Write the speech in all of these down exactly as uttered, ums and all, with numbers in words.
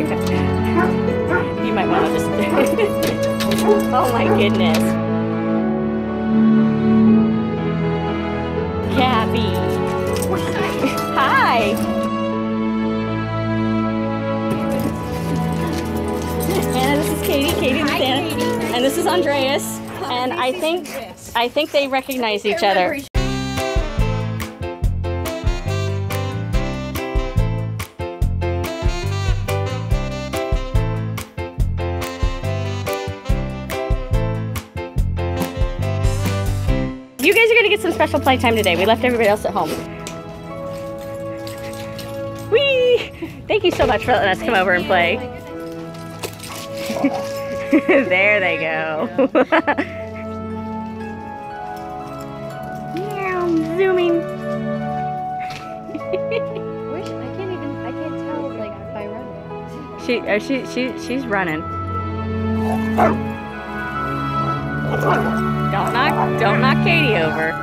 looking back. You might want to just... Oh my goodness. Gabby. Hi. Anna, this is Katie. Katie's Hi, Anna. Katie. And this is Andreas. And I think I think they recognize each other. You guys are gonna get some special playtime today. We left everybody else at home. Whee! Thank you so much for letting us come over and play. There they go. Meow, zooming. Where's she? I can't even, I can't tell like if I run. She, oh, she, she, she's running. Don't knock, don't knock Katie over.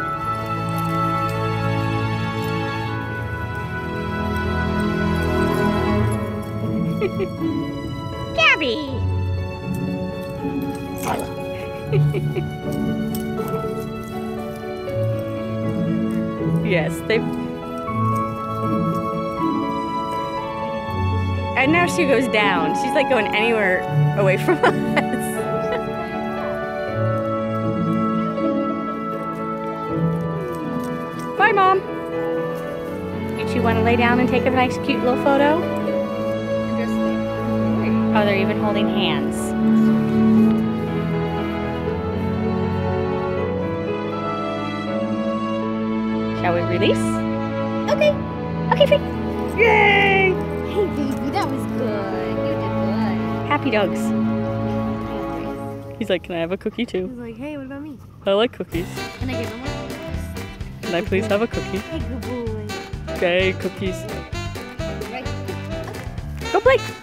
Gabby! Yes, they... And now she goes down. She's like going anywhere away from us. Bye, Mom. Did you want to lay down and take a nice, cute little photo? Oh, they're even holding hands. Shall we release? Okay. Okay, free. Yay! Hey, baby, that was good. You did good. Happy dogs. He's like, can I have a cookie too? He's like, hey, what about me? I like cookies. Can I get one? Can I please have a cookie? Hey, good boy. Okay, cookies. Go play.